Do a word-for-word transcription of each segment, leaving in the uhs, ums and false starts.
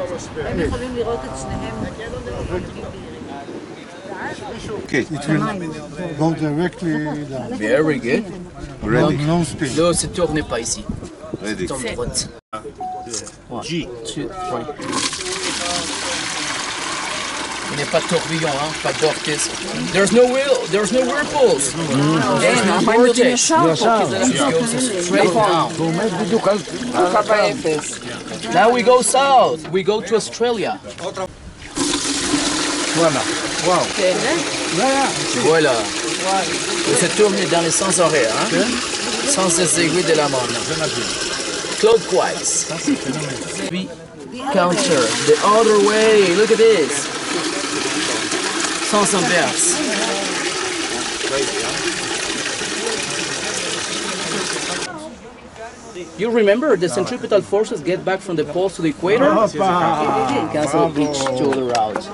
Okay, it will go directly down. Very good. Ready. No speed. No, se tourne pas ici. Ready. G. Il n'est pas de tourbillon, hein, pas d'orchestre. There's no wheel, there's no whirlpools. There's no vortex. Straight down. Now we go south. We go to Australia. Voilà. Wow. Voilà. Il se tourne dans les sens horaires, hein. Sens des aiguilles de la montre. Clockwise. Puis counter. The other way. Look at this. Sens inverse. You remember the centripetal forces get back from the poles to the equator? It cancel each other out.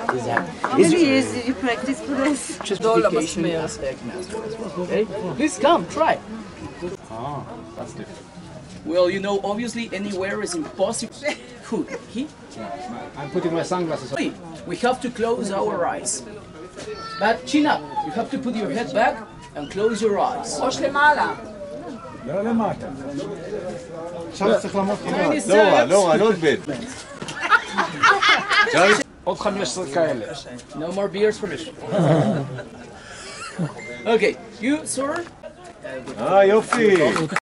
How many years did you practice for this? Justification as headmaster. Okay? Please come, try. Ah, that's different. Well, you know, obviously anywhere is impossible. Who? He? I'm putting my sunglasses on. We have to close our eyes. But chin up, you have to put your head back and close your eyes. Or lemala. No, lemata. Laura, Laura, not bad. No more beers for this. Okay, you, sir? Ah, Yofi.